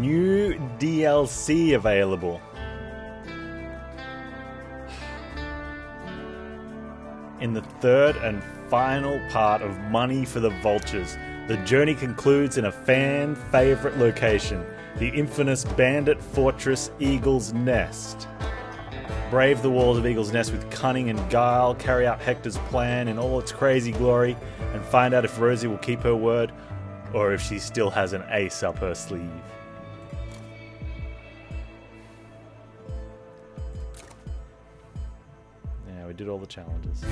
New DLC available. In the third and final part of Money for the Vultures, the journey concludes in a fan-favorite location, the infamous bandit fortress Eagle's Nest. Brave the walls of Eagle's Nest with cunning and guile, carry out Hector's plan in all its crazy glory, and find out if Rosie will keep her word, or if she still has an ace up her sleeve. Yeah, we did all the challenges.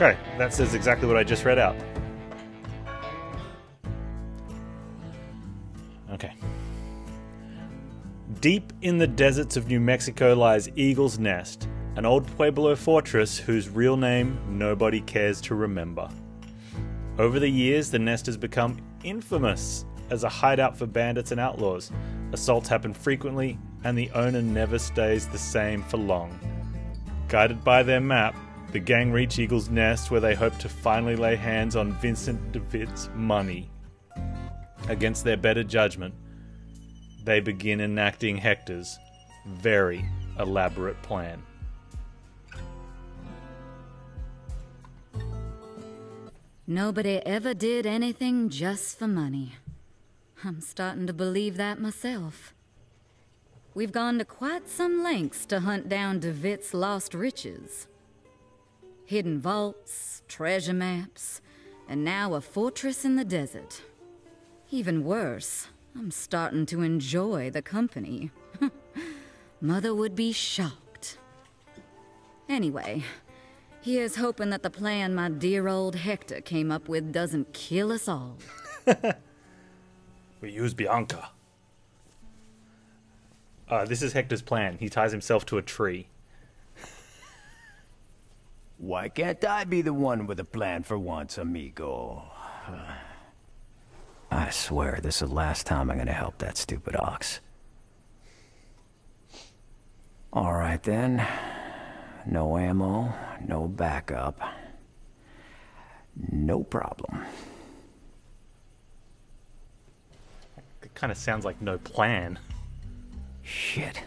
Okay, that says exactly what I just read out. Okay. Deep in the deserts of New Mexico lies Eagle's Nest, an old Pueblo fortress whose real name nobody cares to remember. Over the years, the nest has become infamous as a hideout for bandits and outlaws. Assaults happen frequently, and the owner never stays the same for long. Guided by their map, the gang reach Eagle's Nest, where they hope to finally lay hands on Vincent DeVitt's money. Against their better judgment, they begin enacting Hector's very elaborate plan. Nobody ever did anything just for money. I'm starting to believe that myself. We've gone to quite some lengths to hunt down DeVitt's lost riches. Hidden vaults, treasure maps, and now a fortress in the desert. Even worse, I'm starting to enjoy the company. Mother would be shocked. Anyway, here's hoping that the plan my dear old Hector came up with doesn't kill us all. We use Bianca. This is Hector's plan. He ties himself to a tree. Why can't I be the one with a plan for once, amigo? I swear this is the last time I'm gonna help that stupid ox. Alright then. No ammo, no backup. No problem. It kinda sounds like no plan. Shit.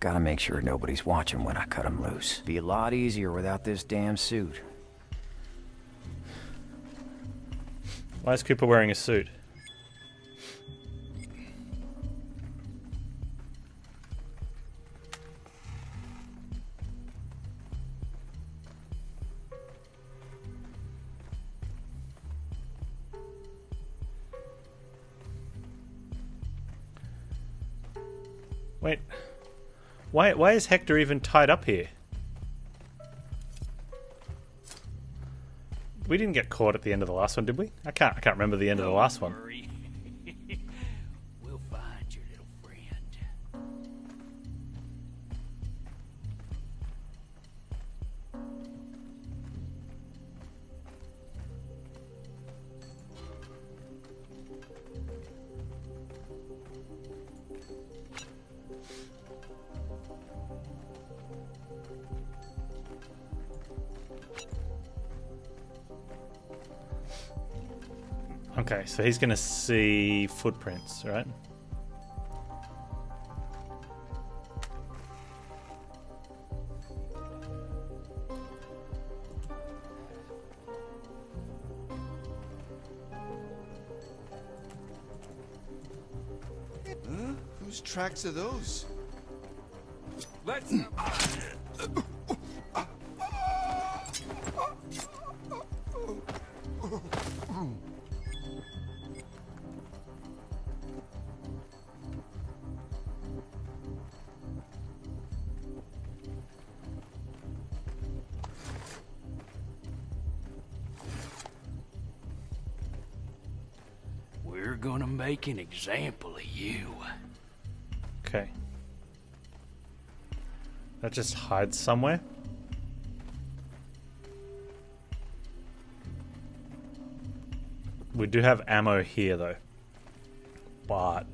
Gotta make sure nobody's watching when I cut him loose. Be a lot easier without this damn suit. Why is Cooper wearing a suit? Wait. Why is Hector even tied up here? We didn't get caught at the end of the last one, did we? I can't remember the end of the last one. We'll find your little friend. Okay, so he's gonna see footprints, right? Huh? Whose tracks are those? Let's... gonna make an example of you. Okay. That just hides somewhere. We do have ammo here, though. But...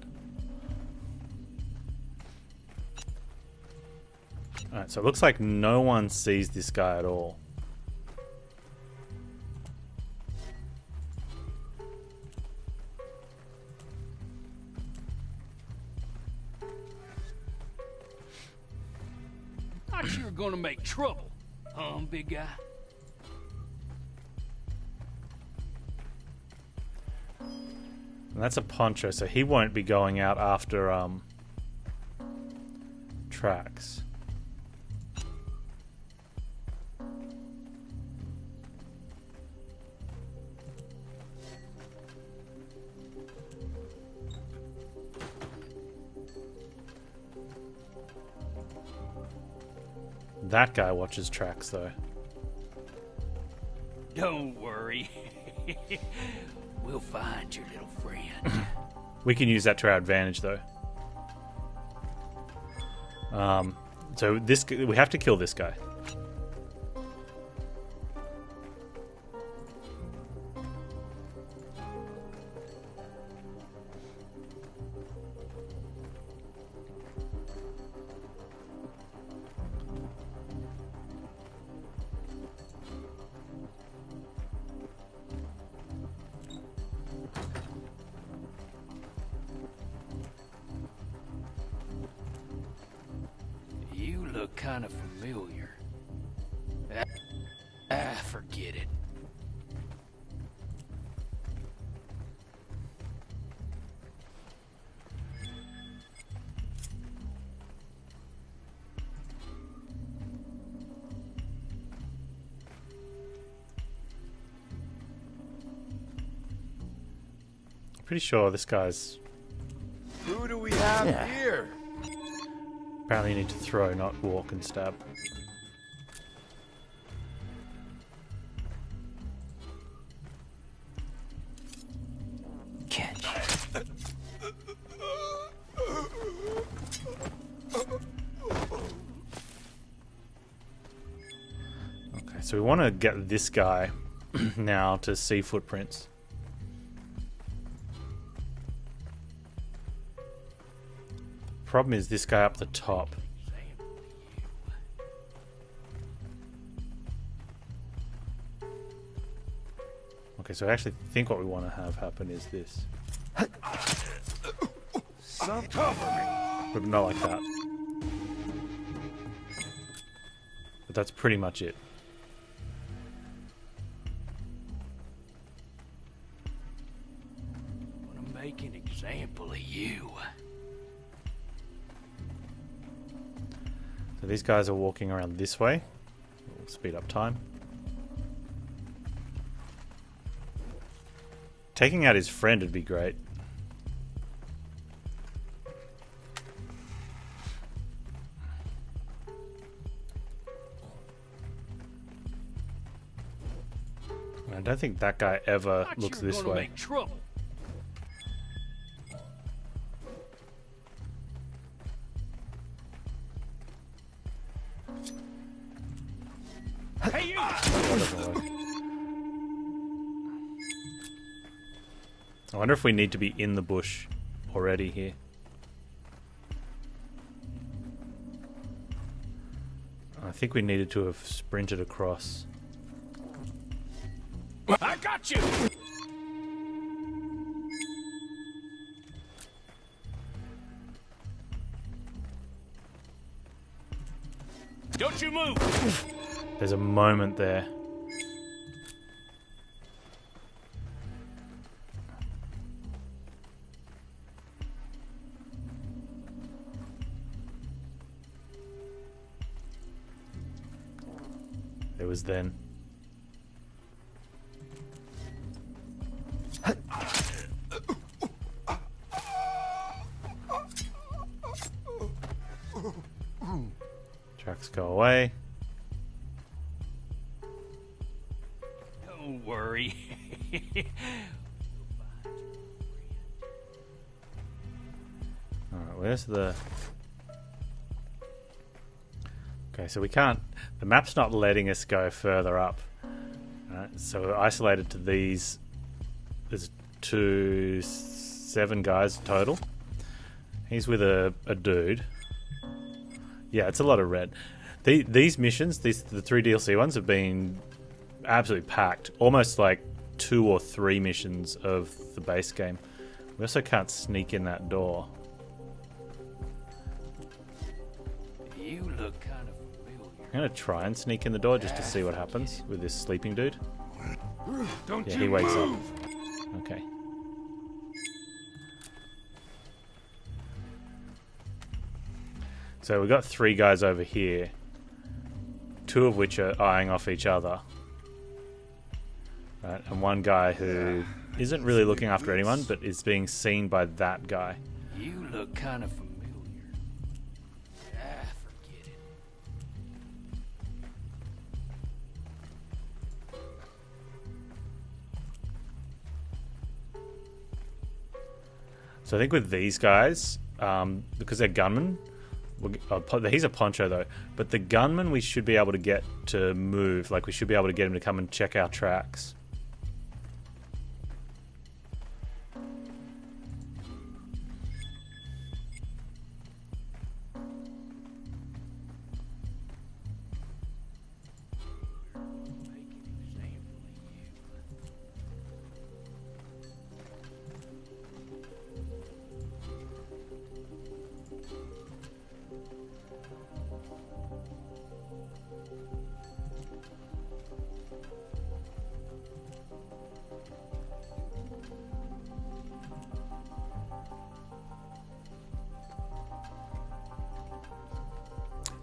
Alright, so it looks like no one sees this guy at all. Thought you were gonna make trouble, huh, big guy? And that's a poncho, so he won't be going out after tracks. That guy watches tracks, though. Don't worry. We'll find your little friend. We can use that to our advantage, though. So this, we have to kill this guy. Kind of familiar. Ah, forget it. Pretty sure this guy's... Who do we have here? Apparently you need to throw, not walk and stab. Catch. Okay, so we want to get this guy now to see footprints. Problem is this guy up the top. Okay, so I actually think what we want to have happen is this. But not like that. But that's pretty much it. I'm gonna make an example of you. So these guys are walking around this way. We'll speed up time. Taking out his friend would be great. I don't think that guy ever looks this way. I wonder if we need to be in the bush already here. I think we needed to have sprinted across. I got you. Don't you move. There's a moment there. It was then. Tracks go away. Don't worry. Alright, where's the... Okay, so we can't... The map's not letting us go further up. All right, so we're isolated to these. There's to 7 guys total. He's with a dude. Yeah, it's a lot of red. These missions, the 3 DLC ones, have been absolutely packed. Almost like 2 or 3 missions of the base game. We also can't sneak in that door. You look kind of familiar. I'm gonna try and sneak in the door just to see what happens with this sleeping dude. Don't yeah, he wakes move. Up. Okay. So we've got 3 guys over here, 2 of which are eyeing off each other. Right, and 1 guy who isn't really looking after anyone, but is being seen by that guy. You look kind of familiar. Ah, forget it. So I think with these guys, because they're gunmen, he's a poncho though, but the gunman we should be able to get to move. Like, we should be able to get him to come and check our tracks.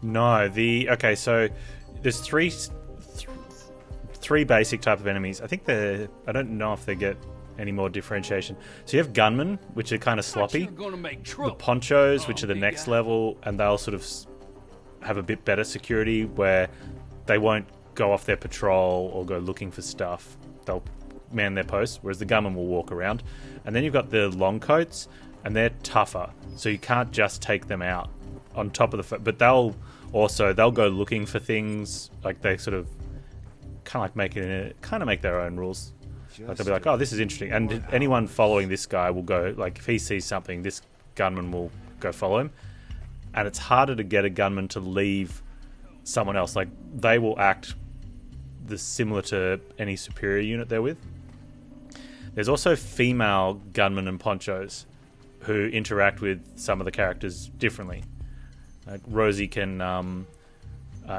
No, okay, so there's three basic type of enemies. I think I don't know if they get any more differentiation. So you have gunmen, which are kind of sloppy. The ponchos, which are the next level, and they'll sort of have a bit better security where they won't go off their patrol or go looking for stuff. They'll man their posts, whereas the gunmen will walk around. And then you've got the long coats, and they're tougher, so you can't just take them out. On top of the, but they'll go looking for things. Like, they sort of kind of make their own rules. Like, they'll be like, oh, this is interesting, and anyone following this guy will go, like, if he sees something, this gunman will go follow him. And it's harder to get a gunman to leave someone else. Like, they will act similar to any superior unit they're with. There's also female gunmen and ponchos who interact with some of the characters differently. Like, Rosie can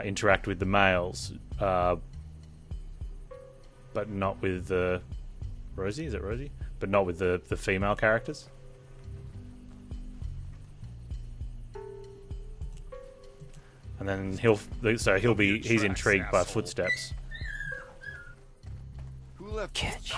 interact with the males, but not with the Rosie. Is it Rosie? But not with the female characters. And then he'll be intrigued by footsteps. Who left? Catch.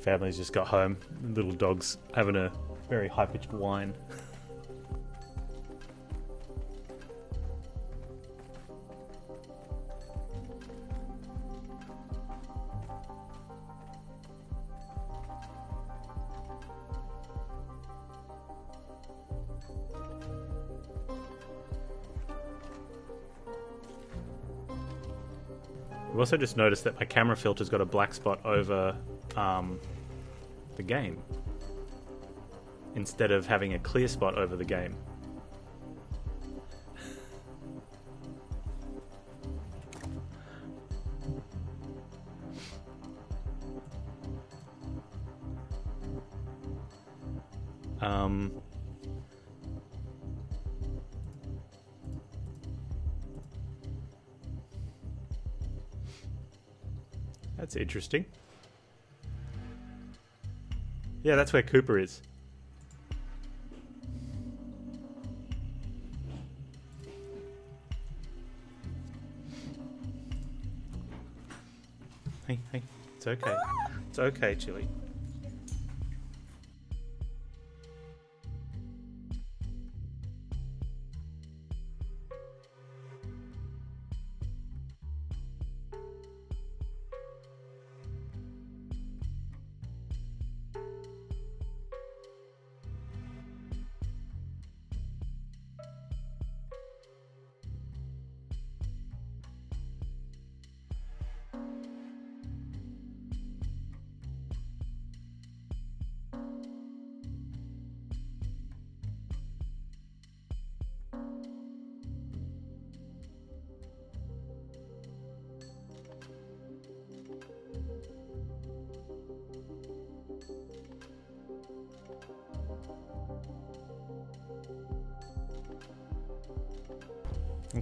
Family's just got home. Little dog's having a very high-pitched whine. I've also just noticed that my camera filter's got a black spot over the game, instead of having a clear spot over the game. That's interesting. Yeah, that's where Cooper is. Hey, hey, it's okay. It's okay, Chili.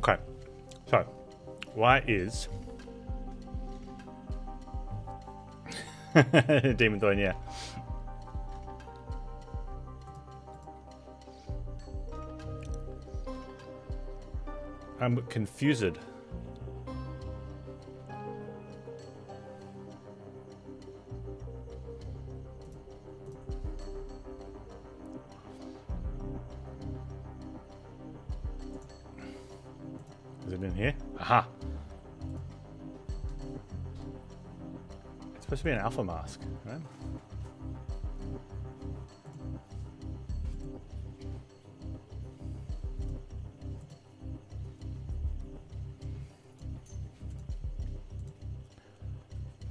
Okay, so why is Demon Thorn? Yeah. I'm confused. Is it in here? Aha! It's supposed to be an alpha mask, right?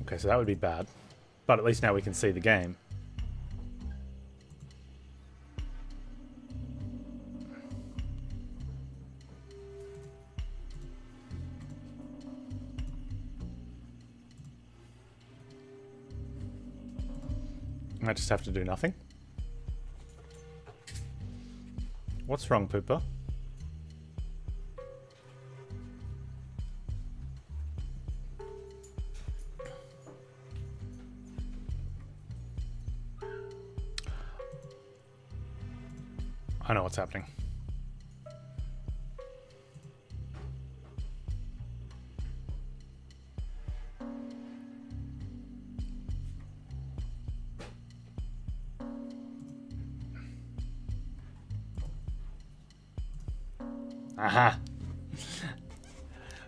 Okay, so that would be bad, but at least now we can see the game. I just have to do nothing. What's wrong, Pooper? I know what's happening. Aha.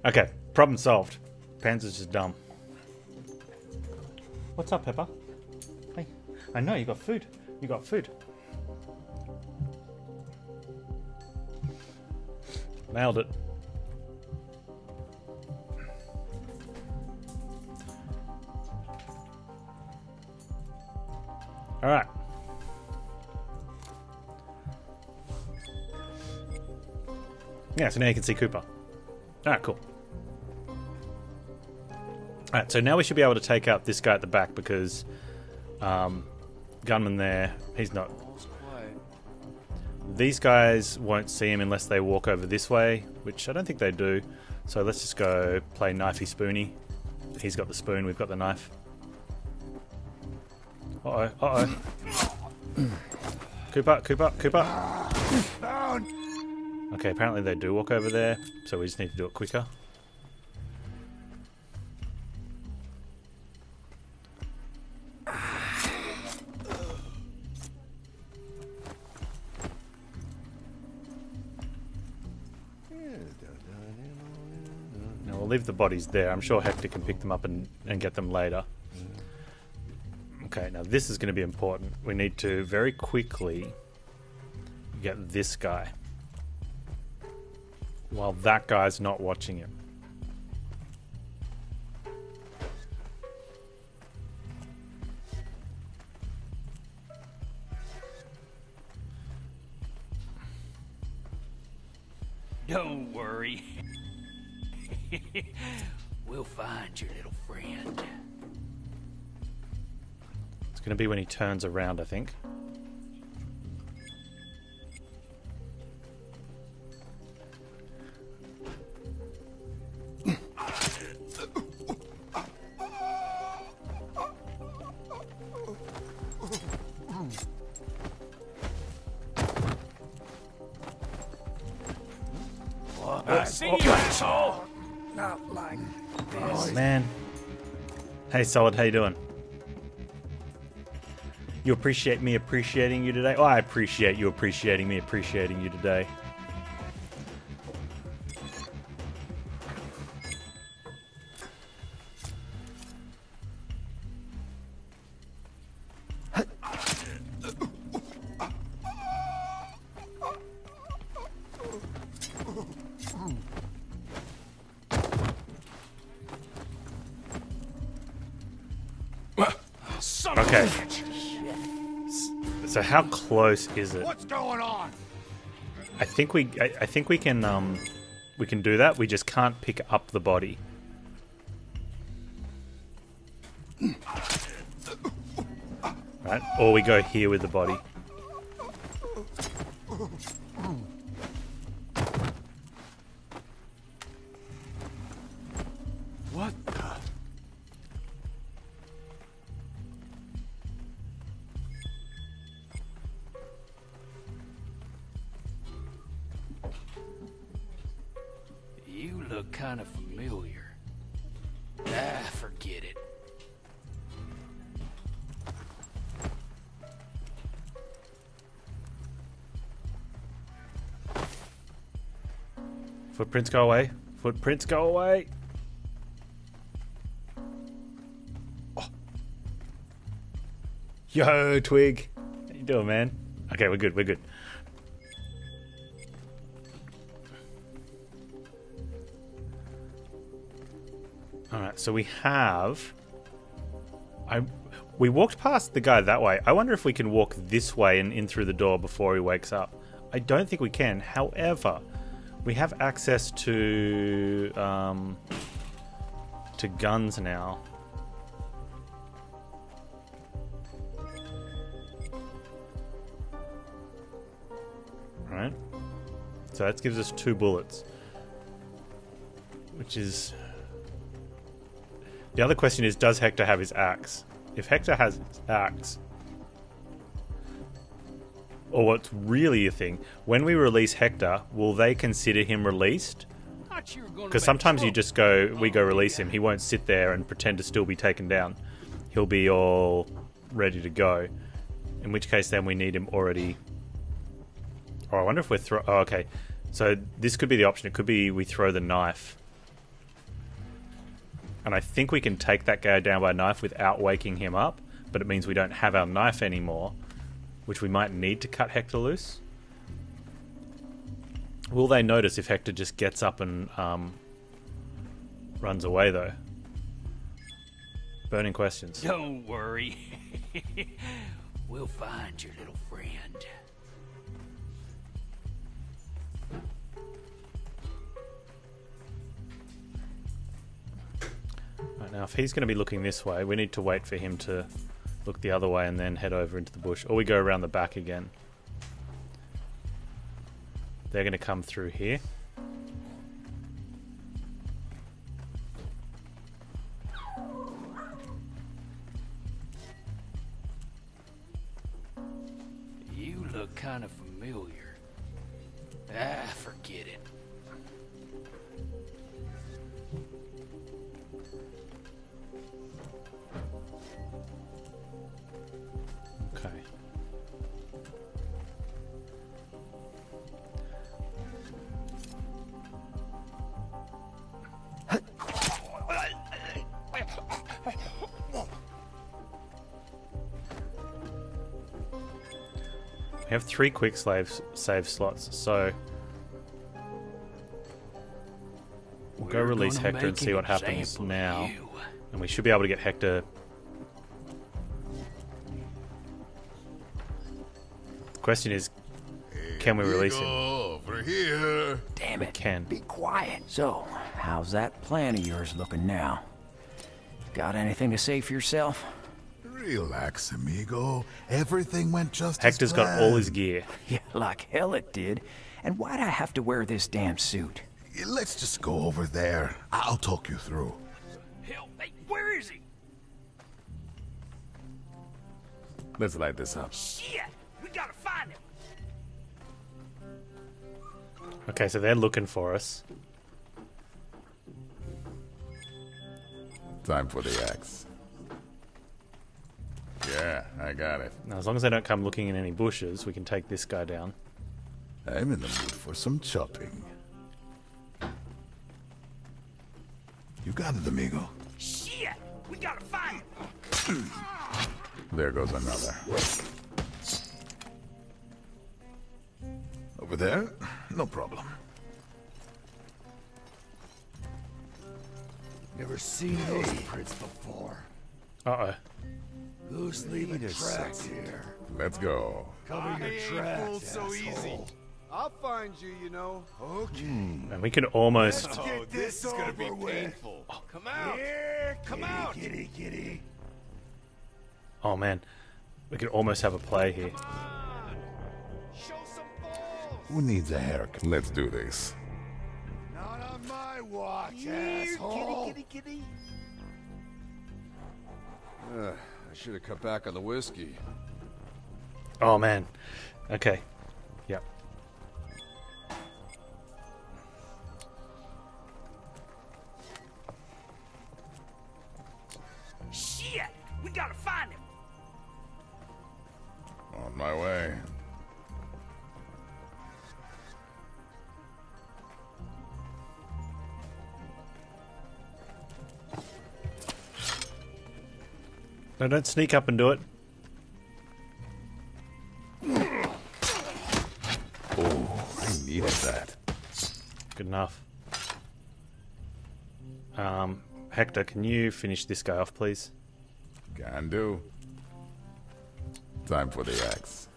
Okay, problem solved. Panzer's just dumb. What's up, Pepper? Hey, I know you got food. You got food. Nailed it. All right. Yeah, so now you can see Cooper. Alright, cool. Alright, so now we should be able to take out this guy at the back because gunman there, he's not. These guys won't see him unless they walk over this way, which I don't think they do. So let's just go play knifey spoony. He's got the spoon, we've got the knife. Uh oh, Cooper, Cooper. Found! Okay, apparently they do walk over there, so we just need to do it quicker. Now we'll leave the bodies there. I'm sure Hector can pick them up and get them later. Okay, now this is going to be important. We need to very quickly get this guy. While that guy's not watching him. Don't worry. We'll find your little friend. It's going to be when he turns around, I think. Hey Solid, how you doing? You appreciate me appreciating you today? Oh, I appreciate you appreciating me appreciating you today. Okay, so how close is it? What's going on? I think we can do that. We just can't pick up the body. Right? Or we go here with the body. look kind of familiar. Ah, forget it. Footprints go away. Footprints go away. Oh. Yo, Twig. How you doing, man? Okay, we're good. We're good. All right, so we have... We walked past the guy that way. I wonder if we can walk this way and in through the door before he wakes up. I don't think we can. However, we have access to guns now. All right. So that gives us 2 bullets, which is... The other question is, does Hector have his axe? If Hector has his axe, or what's really a thing, when we release Hector, will they consider him released? Because sometimes you just go, we go release him. He won't sit there and pretend to still be taken down. He'll be all ready to go. In which case, then we need him already. Oh, I wonder if we're throw. Oh, okay. So this could be the option. It could be we throw the knife. And I think we can take that guy down by a knife without waking him up, but it means we don't have our knife anymore, which we might need to cut Hector loose. Will they notice if Hector just gets up and runs away, though? Burning questions. Don't worry. We'll find your little friend. Now, if he's going to be looking this way, we need to wait for him to look the other way and then head over into the bush. Or we go around the back again. They're going to come through here. You look kind of familiar. Ah, forget it. We have 3 quick save slots, so we'll go release Hector and see what happens now. And we should be able to get Hector. The question is, can we release him? Over here. Damn it! We can. Be quiet. So, how's that plan of yours looking now? Got anything to say for yourself? Relax, amigo. Everything went just as planned. Hector's got all his gear. Yeah, like hell it did. And why'd I have to wear this damn suit? Let's just go over there. I'll talk you through. Hell, where is he? Let's light this up. Shit! We gotta find him! Okay, so they're looking for us. Time for the axe. Yeah, I got it. Now, as long as they don't come looking in any bushes, we can take this guy down. I'm in the mood for some chopping. You got it, amigo. Shit! We gotta find him! There goes another. Over there? No problem. Never seen those prints before. Uh-oh. Who's leaving your tracks here? Let's go. Cover your tracks, so easy. I'll find you, you know. Okay. And we can almost... Oh, this is gonna be painful. Oh. Come out. Yeah, come out. Giddy, giddy. Oh, man. We could almost have a play here. Show some balls. Who needs a haircut? Let's do this. Not on my watch, asshole. Giddy, giddy, giddy. I should have cut back on the whiskey. Oh, man. Okay. Yep. of my way. No, don't sneak up and do it. Oh, I needed that. Good enough. Hector, can you finish this guy off, please? Can do. Time for the axe.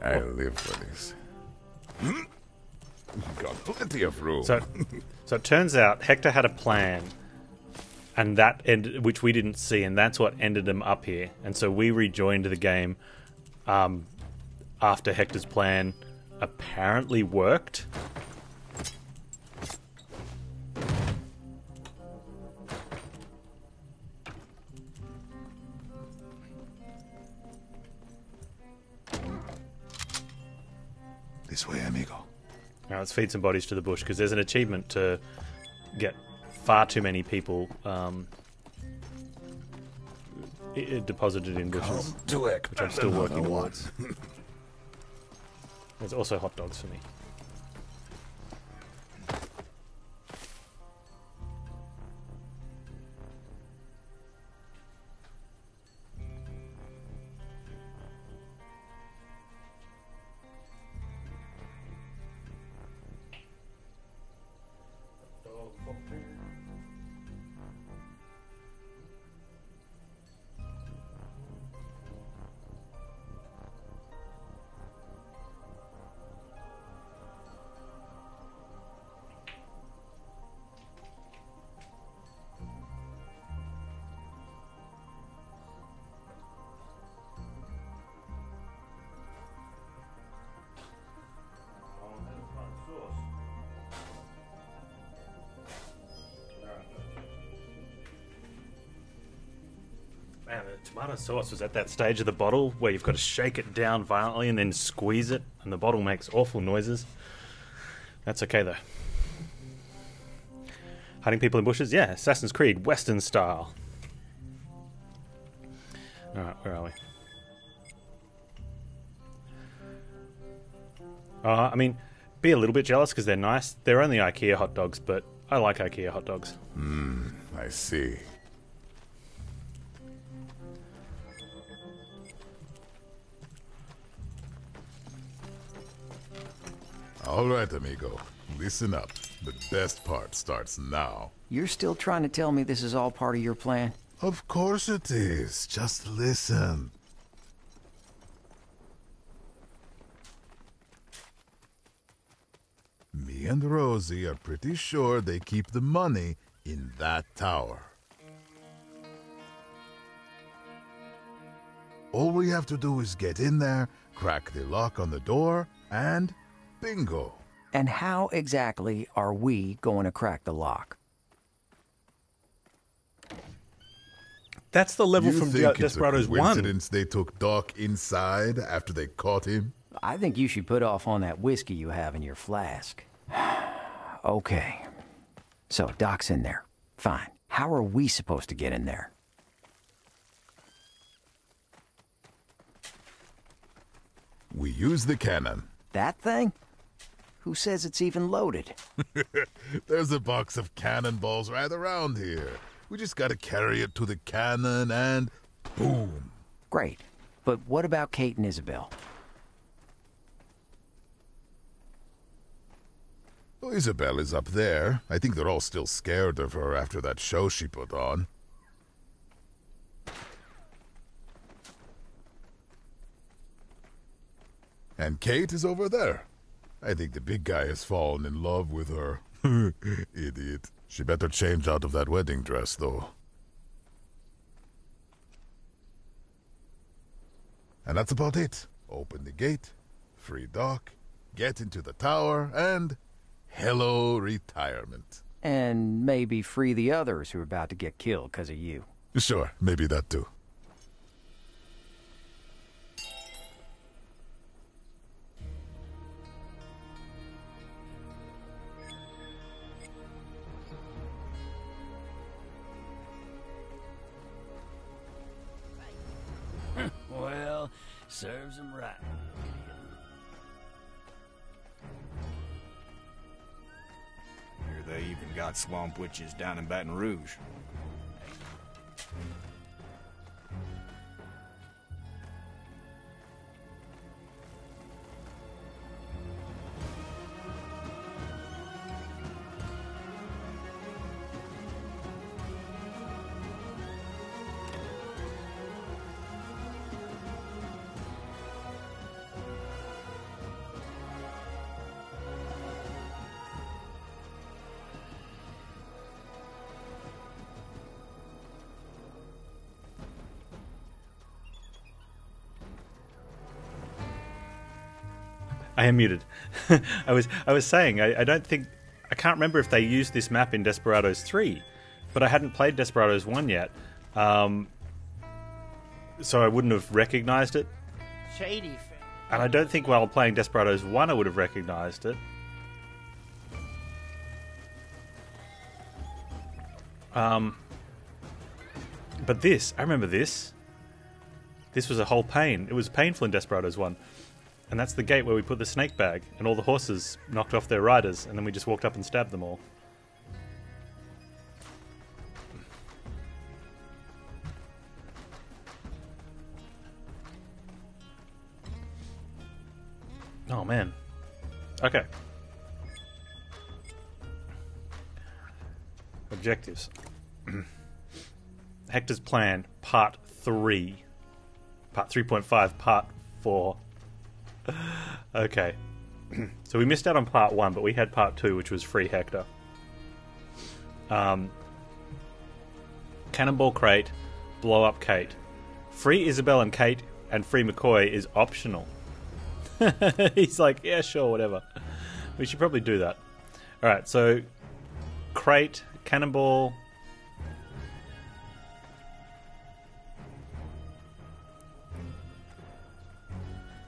I live for this. Got plenty of room. So it turns out Hector had a plan, and that ended, which we didn't see, and that's what ended him up here. And so we rejoined the game after Hector's plan apparently worked. This way, amigo. Now let's feed some bodies to the bush, because there's an achievement to get far too many people deposited in bushes, which I'm still working on. There's also hot dogs for me. Tomato sauce was at that stage of the bottle where you've got to shake it down violently and then squeeze it, and the bottle makes awful noises. That's okay though. Hiding people in bushes? Yeah, Assassin's Creed, Western style. Alright, where are we? I mean, be a little bit jealous because they're nice. They're only IKEA hot dogs, but I like IKEA hot dogs. Mmm, I see. All right, amigo. Listen up. The best part starts now. You're still trying to tell me this is all part of your plan? Of course it is. Just listen. Me and Rosie are pretty sure they keep the money in that tower. All we have to do is get in there, crack the lock on the door, and... bingo. And how exactly are we going to crack the lock? That's the level from Desperados 1. Coincidence they took Doc inside after they caught him? I think you should put off on that whiskey you have in your flask. Okay. So Doc's in there. Fine. How are we supposed to get in there? We use the cannon. That thing? Who says it's even loaded? There's a box of cannonballs right around here. We just gotta carry it to the cannon and boom. Great. But what about Kate and Isabel? Well, Isabel is up there. I think they're all still scared of her after that show she put on. And Kate is over there. I think the big guy has fallen in love with her. Idiot. She better change out of that wedding dress, though. And that's about it. Open the gate, free Doc, get into the tower, and hello retirement. And maybe free the others who are about to get killed because of you. Sure, maybe that too. Serves him right. Here they even got swamp witches down in Baton Rouge. I am muted. I was saying I don't think, I can't remember if they used this map in Desperados 3, but I hadn't played Desperados 1 yet, so I wouldn't have recognized it. Shady fan. And I don't think while playing Desperados 1 I would have recognized it. But this, I remember this. This was a whole pain. It was painful in Desperados 1. And that's the gate where we put the snake bag, and all the horses knocked off their riders, and then we just walked up and stabbed them all. Oh man. Okay. Objectives. Hector's Plan, Part 3. Part 3.5, Part 4. Okay, so we missed out on part 1, but we had part 2, which was Free Hector. Cannonball Crate, Blow Up Kate. Free Isabel and Kate, and Free McCoy is optional. He's like, yeah, sure, whatever. We should probably do that. Alright, so Crate, Cannonball...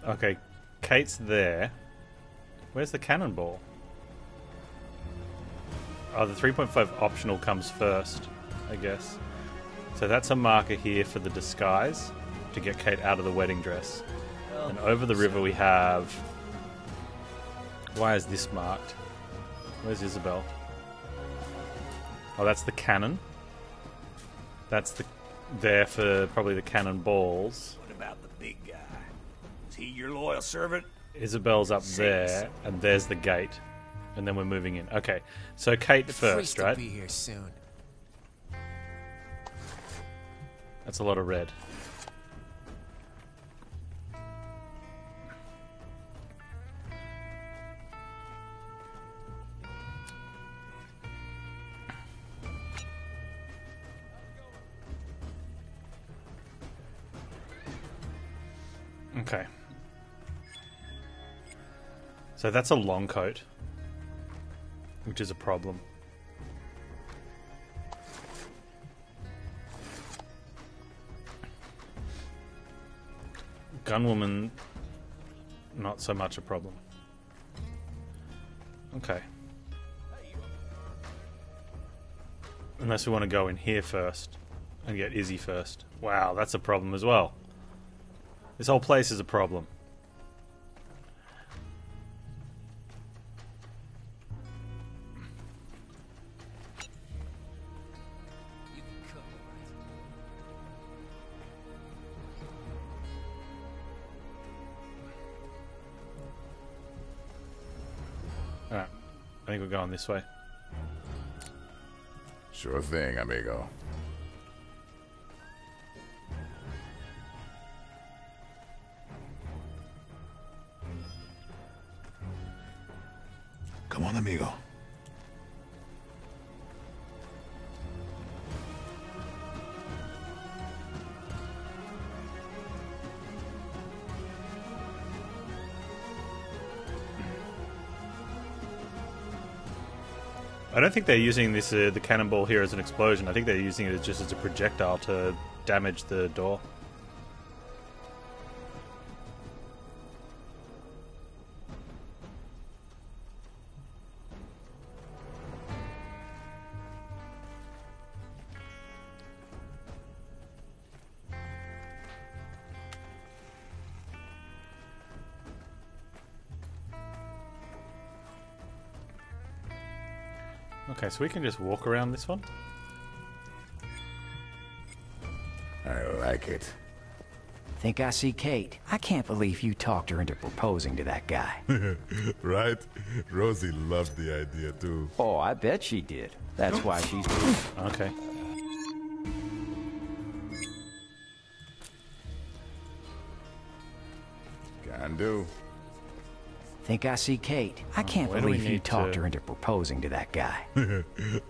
Okay, Kate's there. Where's the cannonball? Oh, the 3.5 optional comes first, I guess. So that's a marker here for the disguise to get Kate out of the wedding dress. And over the river we have... Why is this marked? Where's Isabel? Oh, that's the cannon. That's the there for probably the cannonballs. What about the big guy? Is he your loyal servant? Isabel's up there, and there's the gate, and then we're moving in. Okay, so Kate first, right? Be here soon. That's a lot of red. Okay. So that's a long coat, which is a problem. Gunwoman, not so much a problem. Okay. Unless we want to go in here first and get Izzy first. Wow, that's a problem as well. This whole place is a problem. Alright, I think we're going this way. Sure thing, amigo. Come on, amigo. I don't think they're using this the cannonball here as an explosion. I think they're using it just as a projectile to damage the door. Okay, so we can just walk around this one. I like it. Think I see Kate. I can't believe you talked her into proposing to that guy. Right? Rosie loved the idea too. Oh, I bet she did. That's why she's... Okay. Can do. Think I see Kate. I can't believe you talked her into proposing to that guy.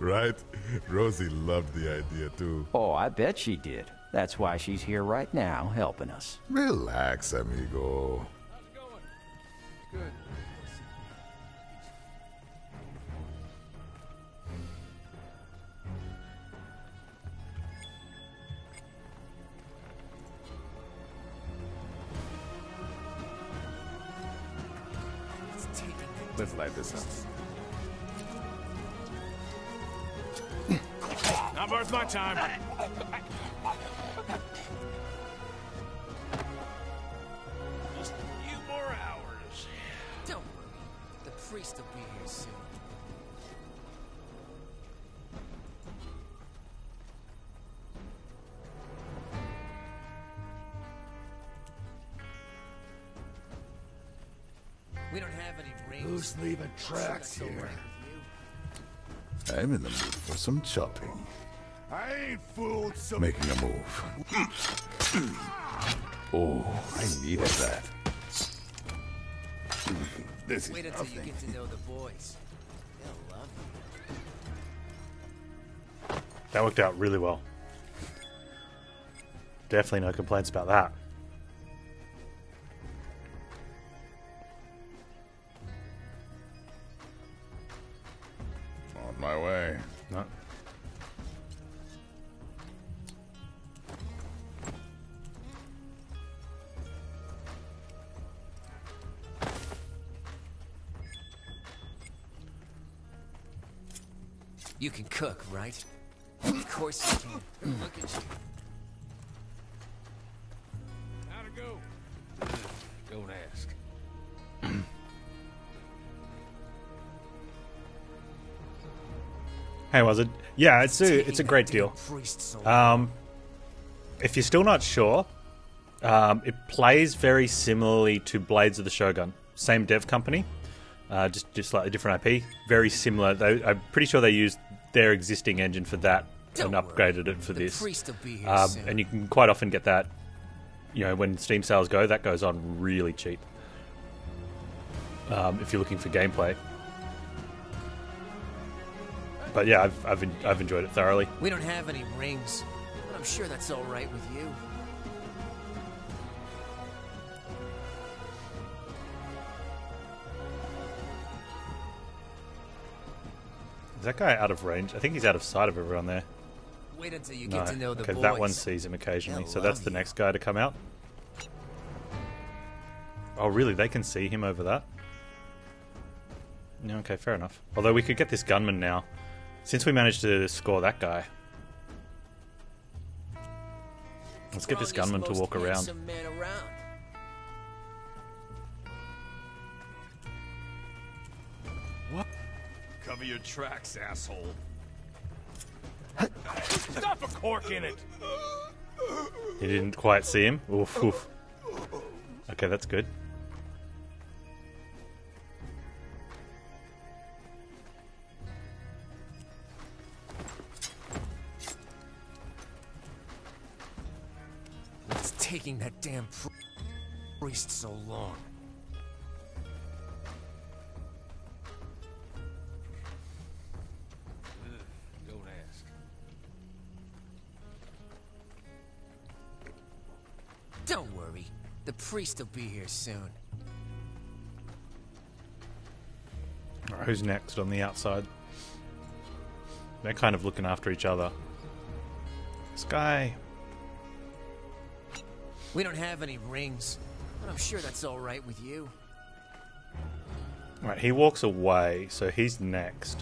Right? Rosie loved the idea too. Oh, I bet she did. That's why she's here right now, helping us. Relax, amigo. How's it going? Good. Let's light this up. Not worth my time. Just a few more hours. Don't worry. The priest will be here soon. We don't have any rings. Who's leaving tracks here? I'm in the mood for some chopping. I ain't fooled some... Making a move. Oh, I needed that. This is wait until you get to know the boys. They'll love you. That worked out really well. Definitely no complaints about that. My way. No. You can cook, right? Of course you can. Look at you. How to go? Don't ask. Hey, was it? Yeah, it's a great deal. If you're still not sure, it plays very similarly to Blades of the Shogun. Same dev company, just slightly different IP. Very similar. I'm pretty sure they used their existing engine for that and upgraded it for this. And you can quite often get that. You know, when Steam sales go, that goes on really cheap. If you're looking for gameplay. But yeah, I've enjoyed it thoroughly. We don't have any rings, but I'm sure that's all right with you. Is that guy out of range? I think he's out of sight of everyone there. Wait until you get to know the boys. Okay, that one sees him occasionally, so that's the next guy to come out. Oh, really? They can see him over that? No, okay, fair enough. Although we could get this gunman now. Since we managed to score that guy, let's get this gunman to walk around. What? Cover your tracks, asshole. Stuff a cork in it. You didn't quite see him. Oof, oof. Okay, that's good. Taking that damn priest so long. Don't ask. Don't worry, the priest will be here soon. All right, who's next on the outside? They're kind of looking after each other. This guy. We don't have any rings, but I'm sure that's all right with you. All right, he walks away, so he's next.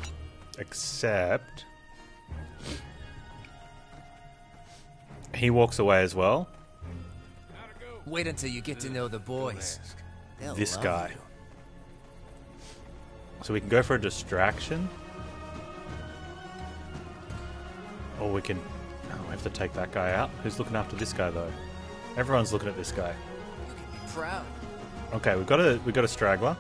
Except... he walks away as well. Wait until you get to know the boys. This guy. So we can go for a distraction. Or we can... Oh, we have to take that guy out. Who's looking after this guy, though? Everyone's looking at this guy. You can be proud. Okay, we've got a straggler.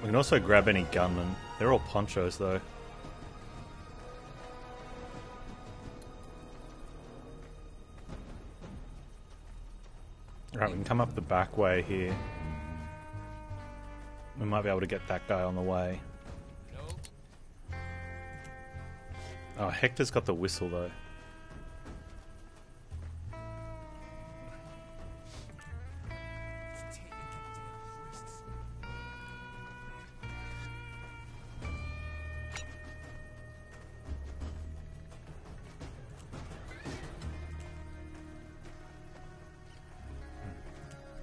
We can also grab any gunmen. They're all ponchos, though. Right, we can come up the back way here. We might be able to get that guy on the way. Oh, Hector's got the whistle, though.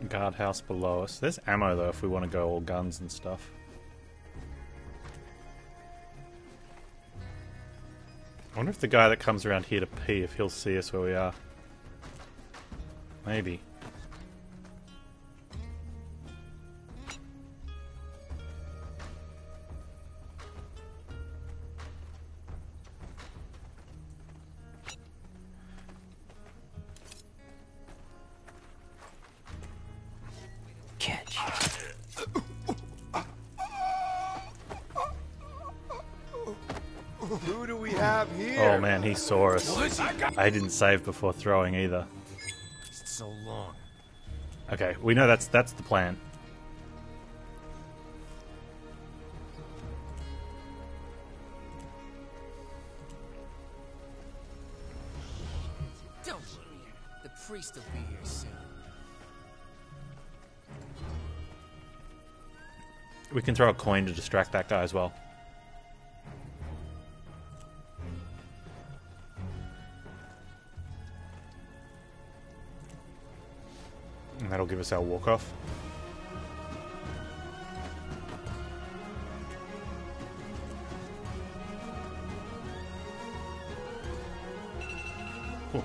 Guardhouse below us. There's ammo, though, if we want to go all guns and stuff. I wonder if the guy that comes around here to pee, if he'll see us where we are. Maybe. Saw us. I didn't save before throwing either. So long. Okay, we know that's the plan. Don't worry, the priest will be here soon. We can throw a coin to distract that guy as well. That'll give us our walk-off. Cool.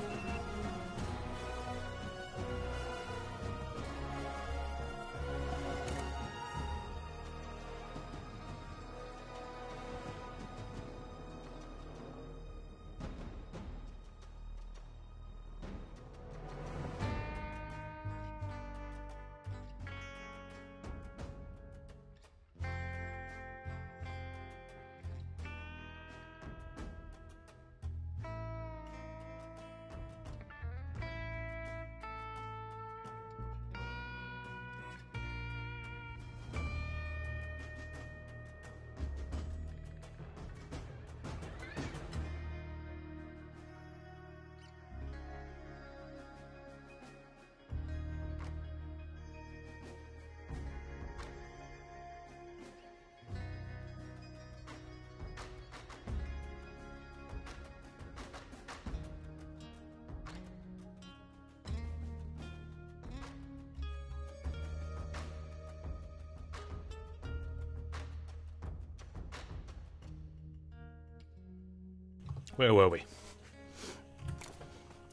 Where were we?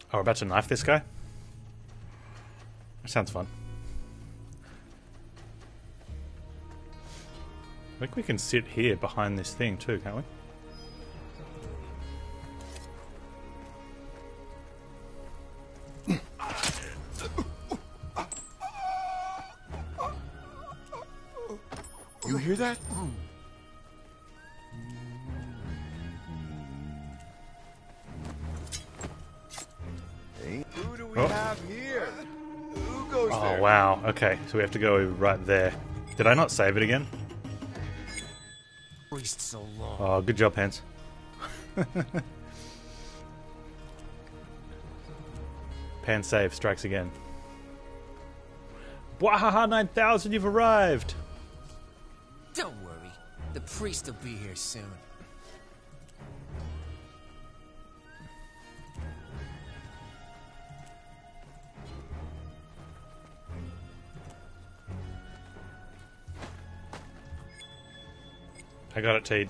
Oh, we're about to knife this guy? That sounds fun. I think we can sit here behind this thing too, can't we? You hear that? Okay, so we have to go right there. Did I not save it again? Oh, good job, Hans. Pan save strikes again. Wahaha 9000, you've arrived! Don't worry, the priest will be here soon. I got it, Teed.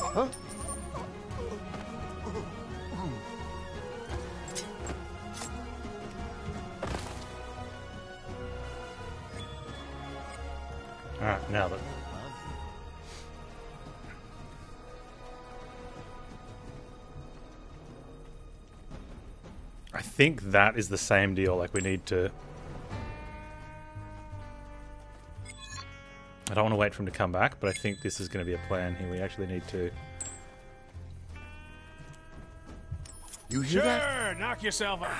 Huh? I think that is the same deal. Like, we need to... I don't want to wait for him to come back, but I think this is going to be a plan here. We actually need to... You hear that? Sure, knock yourself out.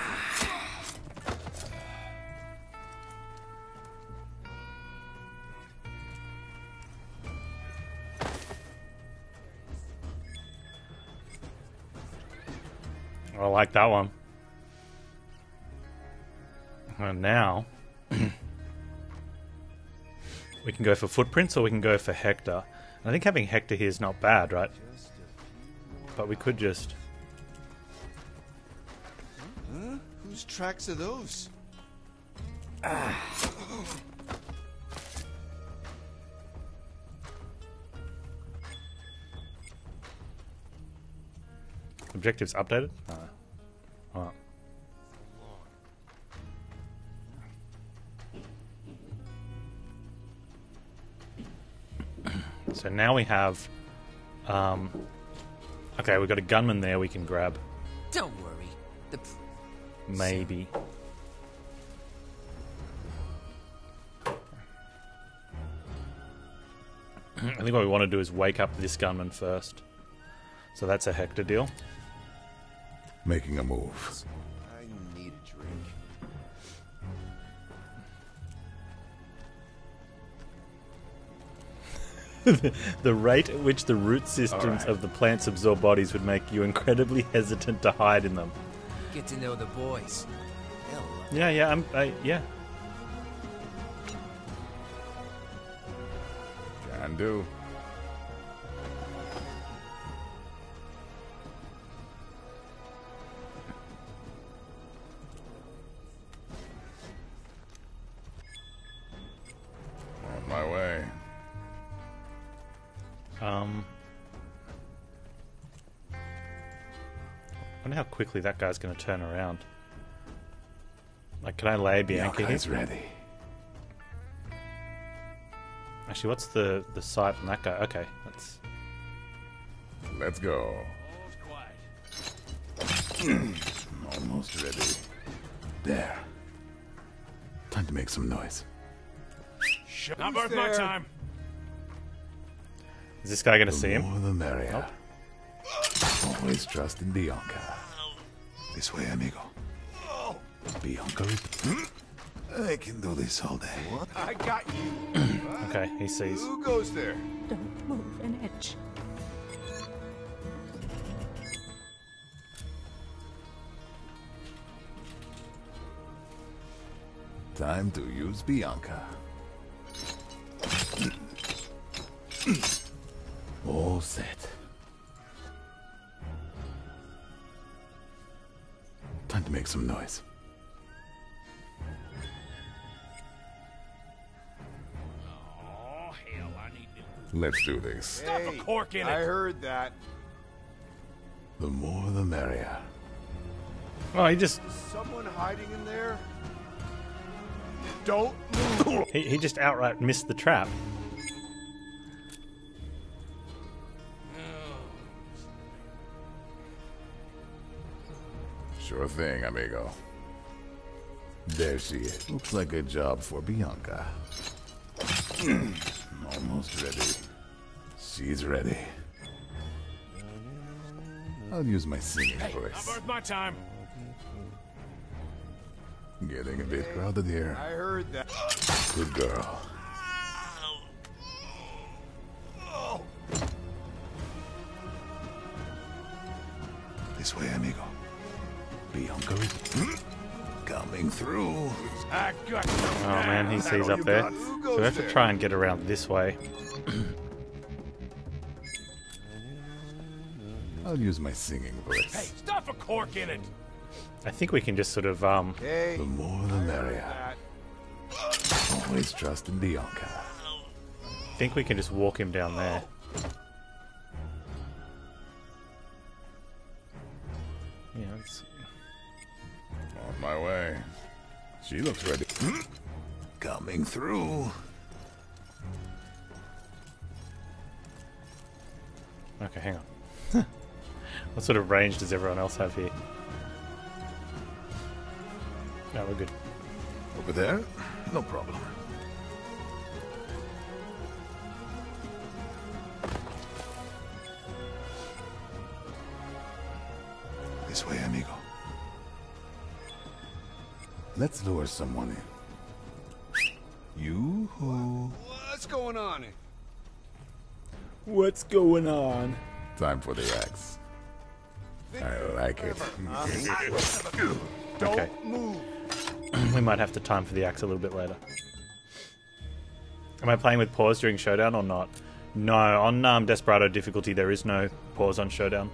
I like that one. And now we can go for footprints, or we can go for Hector. And I think having Hector here is not bad, right? But we could just... Huh? Whose tracks are those? Objectives updated? Alright. So now we have... okay, we've got a gunman there we can grab. Don't worry. The maybe. I think what we want to do is wake up this gunman first. So that's a Hector deal. Making a move. I need a drink. The rate at which the root systems of the plants absorb bodies would make you incredibly hesitant to hide in them. Get to know the boys. Yeah. Can do. I wonder how quickly that guy's going to turn around. Like, can I lay Bianca here? He's ready. Actually, what's the sight on that guy? Okay, let's go. Almost ready. There. Time to make some noise. Not worth my time. Is this guy gonna see him? More the merrier. Nope. Always trust in Bianca. This way, amigo. Bianca, I can do this all day. What? I got you. Okay, he sees. Who goes there? Don't move an inch. Time to use Bianca. All set. Time to make some noise. Oh, hell, I need to... Let's do this. Hey, stuff a cork in it. I heard that. The more the merrier. Oh, he just... Is someone hiding in there? Don't move. He just outright missed the trap. Sure thing, amigo. There she is. Looks like a job for Bianca. Almost ready. She's ready. I'll use my singing voice. Not worth my time. Getting a bit crowded here. I heard that. Good girl. This way, amigo. Bianca coming through. Oh man, he sees up there. So we have to try and get around this way. I'll use my singing voice. Hey, stuff a cork in it. I think we can just sort of the more the merrier. Always trust in Bianca. I think we can just walk him down there. Yeah, it's on my way. She looks ready. Coming through. Okay, hang on. What sort of range does everyone else have here? No, we're good. Over there? No problem. This way, amigo. Let's lure someone in. You who? What's going on? What's going on? Time for the axe. I like it. Okay. We might have to time for the axe a little bit later. Am I playing with pause during Showdown or not? No, on Desperado difficulty there is no pause on Showdown.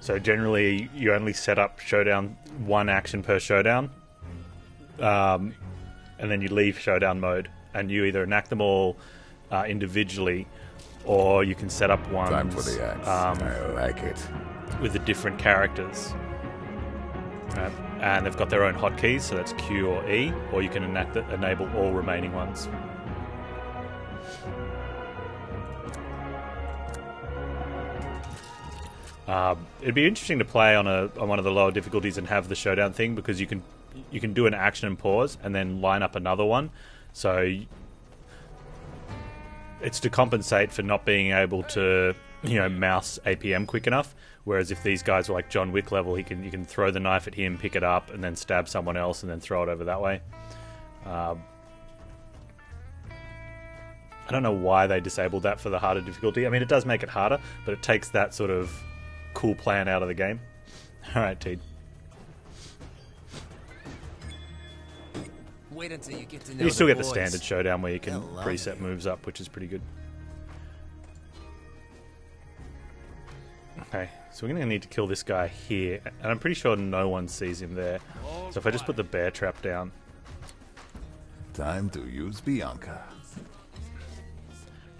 So generally, you only set up Showdown, one action per Showdown, and then you leave Showdown mode, and you either enact them all individually, or you can set up ones Time for the axe. I like it. With the different characters. And they've got their own hotkeys, so that's Q or E, or you can enable all remaining ones. It'd be interesting to play on one of the lower difficulties and have the Showdown thing, because you can do an action and pause and then line up another one. So it's to compensate for not being able to, you know, mouse APM quick enough. Whereas if these guys were like John Wick level, you can throw the knife at him, pick it up, and then stab someone else, and then throw it over that way. I don't know why they disabled that for the harder difficulty. I mean, it does make it harder, but it takes that sort of cool plan out of the game. Alright, Teed. Wait until you get to know you still get the standard Showdown where you can preset moves up, which is pretty good. Okay, so we're going to need to kill this guy here, and I'm pretty sure no one sees him there. So if I just put the bear trap down. Time to use Bianca.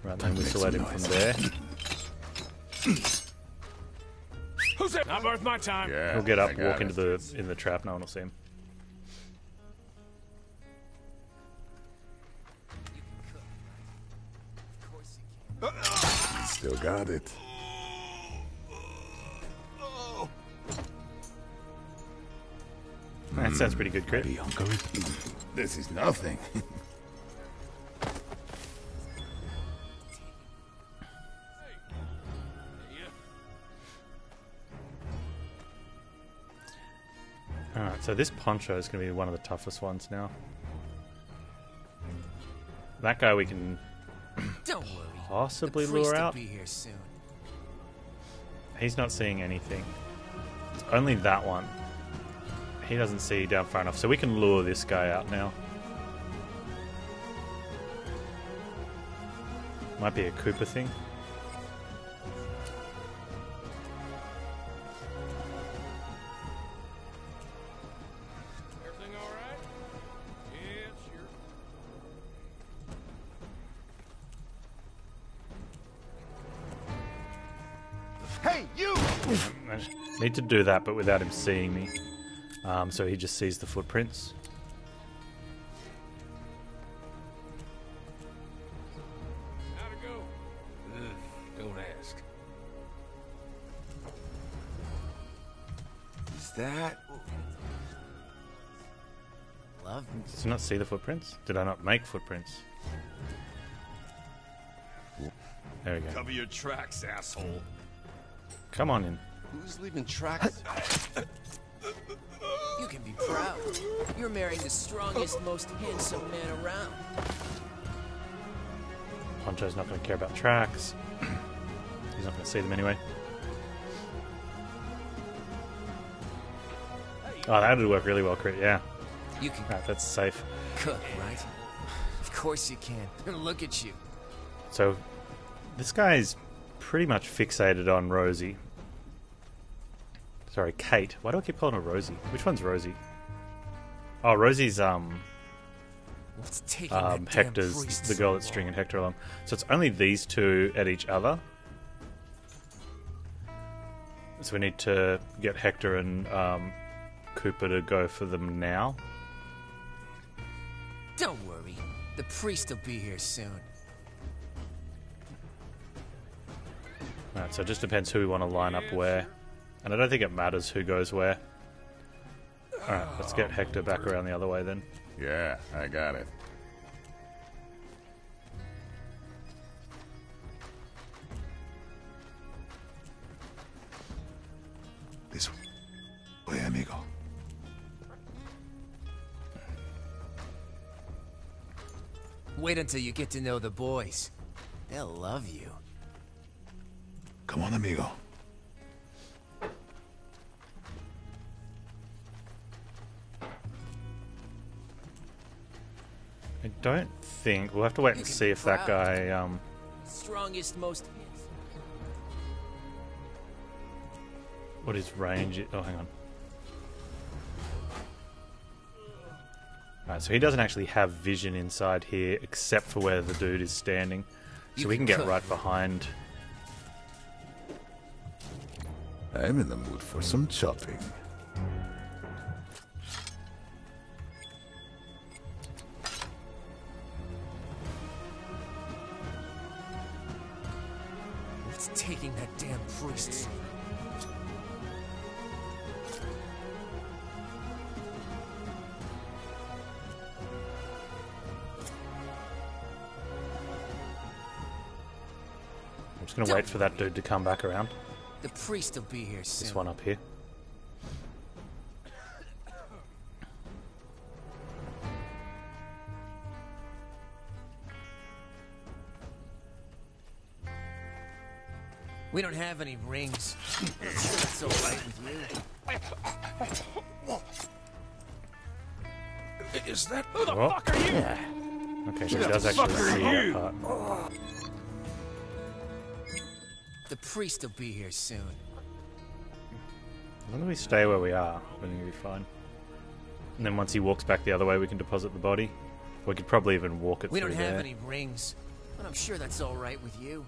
Right, then whistle at him from there. Not worth my time. Yeah, he'll get up, walk into the trap. No one will see him. Still got it. That sounds pretty good, Crit. This is nothing. Alright, so this poncho is going to be one of the toughest ones now. That guy we can possibly lure out. He's not seeing anything. It's only that one. He doesn't see down far enough, so we can lure this guy out now. Might be a Koopa thing. Need to do that, but without him seeing me, so he just sees the footprints. How to go? Don't ask. Is that? Love. Did you not see the footprints? Did I not make footprints? There we go. Cover your tracks, asshole. Come on in. Who's leaving tracks? You can be proud. You're marrying the strongest, most handsome man around. Poncho's not going to care about tracks. He's not going to see them anyway. Oh, that would work really well, Crit. Yeah. You can. Right, that's safe. Cook, right? Of course you can. Look at you. So, this guy's pretty much fixated on Rosie. Sorry, Kate. Why do I keep calling her Rosie? Which one's Rosie? Oh, Rosie's Hector's the girl that's stringing Hector along. So it's only these two at each other. So we need to get Hector and Koopa to go for them now. Don't worry, The priest will be here soon. Alright, so it just depends who we want to line up where. And I don't think it matters who goes where. Alright, let's get Hector back around the other way then. Yeah, I got it. This way, amigo. Wait until you get to know the boys. They'll love you. Come on, amigo. I don't think we'll have to wait and see if that guy strongest most what his range is. Oh, hang on. Alright, so he doesn't actually have vision inside here except for where the dude is standing. So we can get right behind. I'm in the mood for some chopping. It's taking that damn priest. I'm just gonna wait for that dude to come back around. The priest will be here soon. This one up here. We don't have any rings. That's all right with me. Is that who the fuck are you? Yeah. Okay, so he does actually see that part. The priest will be here soon. Why don't we stay where we are? I think it'll be fine. And then once he walks back the other way, we can deposit the body. We could probably even walk it through there. We don't have any rings, but I'm sure that's all right with you.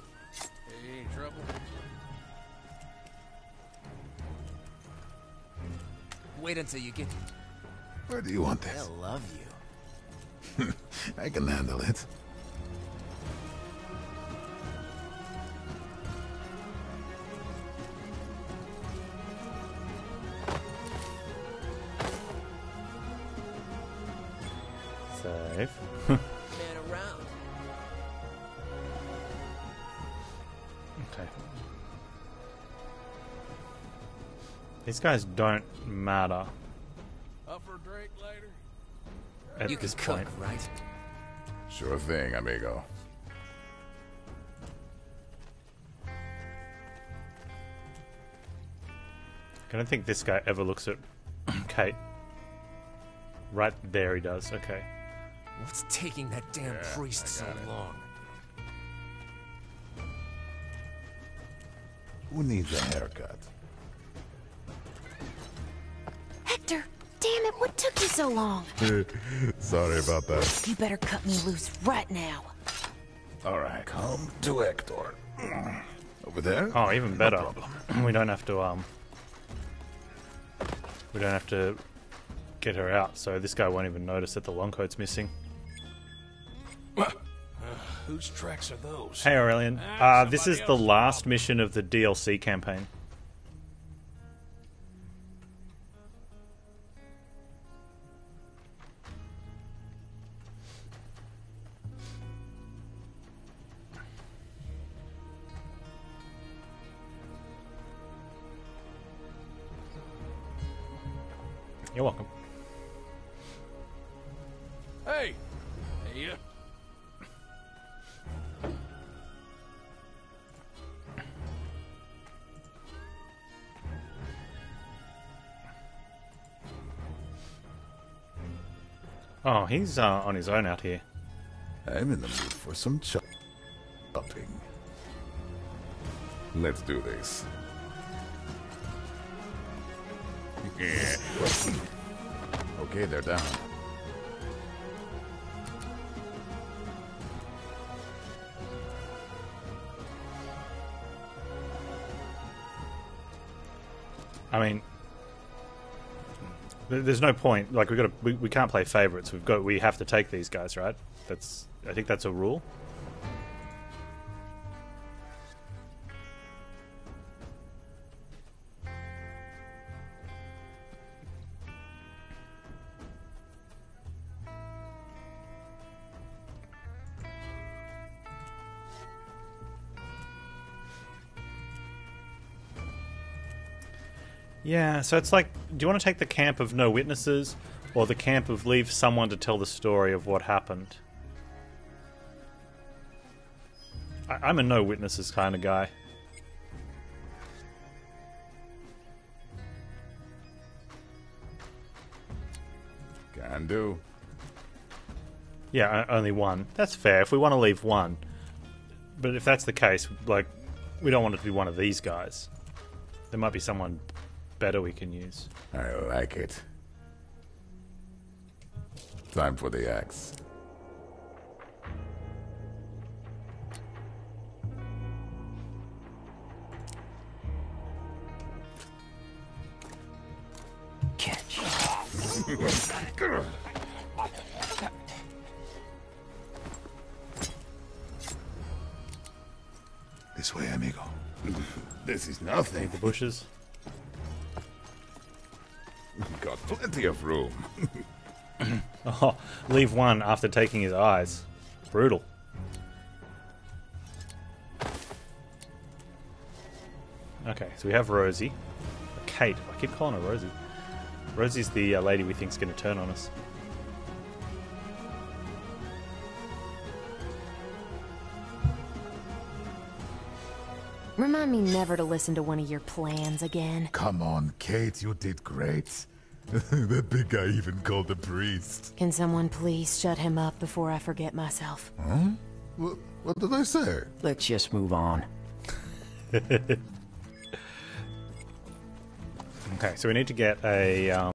Any trouble? Wait until you get. Where do you want this? They'll love you. I can handle it. Save. Man around. Okay. These guys don't matter. Up for drink later. At this point, right? Sure thing, amigo. I don't think this guy ever looks at Kate. Right there, he does. Okay. What's taking that damn priest so long? Who needs a haircut? Hector! Damn it, what took you so long? Sorry about that. You better cut me loose right now. Alright, come to Hector. Over there? Oh, even better. No we don't have to, we don't have to get her out, so this guy won't even notice that the longcoat's missing. Whose tracks are those? Hey, Aurelian. This is the last mission of the DLC campaign. You're welcome. Hey! Hey! Oh, he's on his own out here. I'm in the mood for some chopping. Let's do this. Yeah. Okay, they're down. I mean, There's no point. Like we can't play favorites. We have to take these guys, right? I think that's a rule. Yeah, so it's like, do you want to take the camp of no witnesses, or the camp of leave someone to tell the story of what happened? I'm a no witnesses kind of guy. Can do. Yeah, only one. That's fair, if we want to leave one. But if that's the case, like, we don't want it to be one of these guys. There might be someone better we can use. I like it. Time for the axe. Catch. This way, amigo. This is nothing. Take the bushes. Got plenty of room. Oh, leave one after taking his eyes. Brutal. Okay, so we have Rosie. Kate. I keep calling her Rosie. Rosie's the lady we think's going to turn on us. Remind me never to listen to one of your plans again. Come on, Kate, you did great. That big guy even called the priest. Can someone please shut him up before I forget myself? Huh? What did I say? Let's just move on. Okay, so we need to get a